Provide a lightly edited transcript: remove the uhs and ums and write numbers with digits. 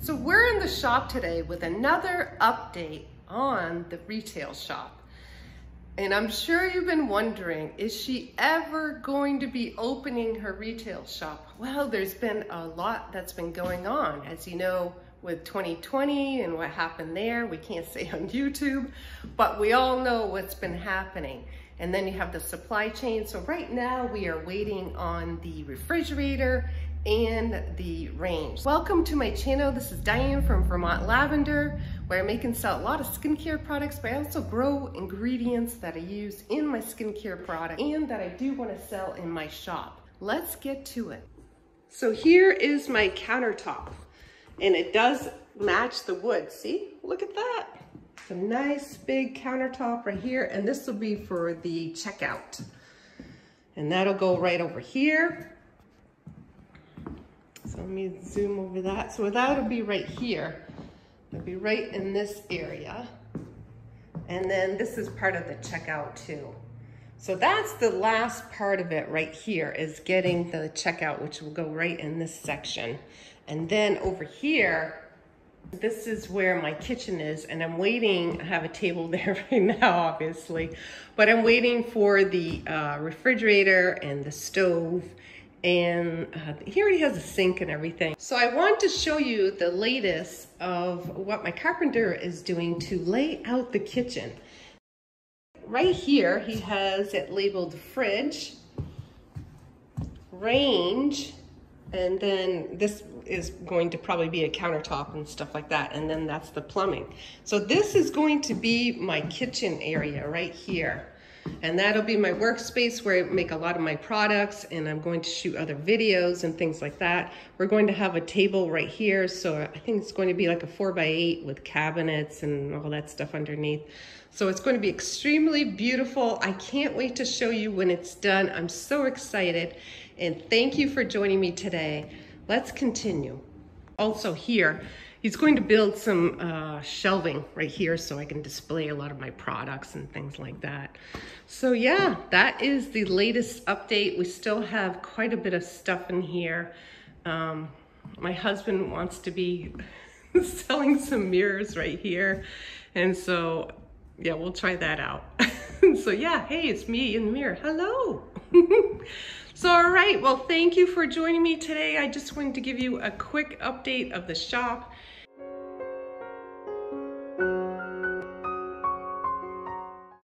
So we're in the shop today with another update on the retail shop. And I'm sure you've been wondering, is she ever going to be opening her retail shop? Well, there's been a lot that's been going on. As you know, with 2020 and what happened there, we can't say on YouTube, but we all know what's been happening. And then you have the supply chain. So right now we are waiting on the refrigerator and the range. Welcome to my channel. This is Diane from Vermont Lavender, where I make and sell a lot of skincare products, but I also grow ingredients that I use in my skincare product and that I do want to sell in my shop. Let's get to it. So here is my countertop, and it does match the wood. See, look at that. It's a nice big countertop right here, and this will be for the checkout. And that'll go right over here. So let me zoom over that. So that'll be right here. It'll be right in this area. And then this is part of the checkout too. So that's the last part of it right here, is getting the checkout, which will go right in this section. And then over here, this is where my kitchen is, and I'm waiting. I have a table there right now, obviously, but I'm waiting for the refrigerator and the stove. And he already has a sink and everything. So I want to show you the latest of what my carpenter is doing to lay out the kitchen. Right here, he has it labeled fridge, range, and then this is going to probably be a countertop and stuff like that. And then that's the plumbing. So this is going to be my kitchen area right here. And that'll be my workspace where I make a lot of my products, and I'm going to shoot other videos and things like that. We're going to have a table right here. So I think it's going to be like a 4x8 with cabinets and all that stuff underneath. So it's going to be extremely beautiful. I can't wait to show you when it's done. I'm so excited. And thank you for joining me today. Let's continue. Also here, he's going to build some shelving right here so I can display a lot of my products and things like that. So yeah, that is the latest update. We still have quite a bit of stuff in here. My husband wants to be selling some mirrors right here. And so yeah, we'll try that out. So yeah, hey, it's me in the mirror. Hello. So, all right, well, thank you for joining me today. I just wanted to give you a quick update of the shop.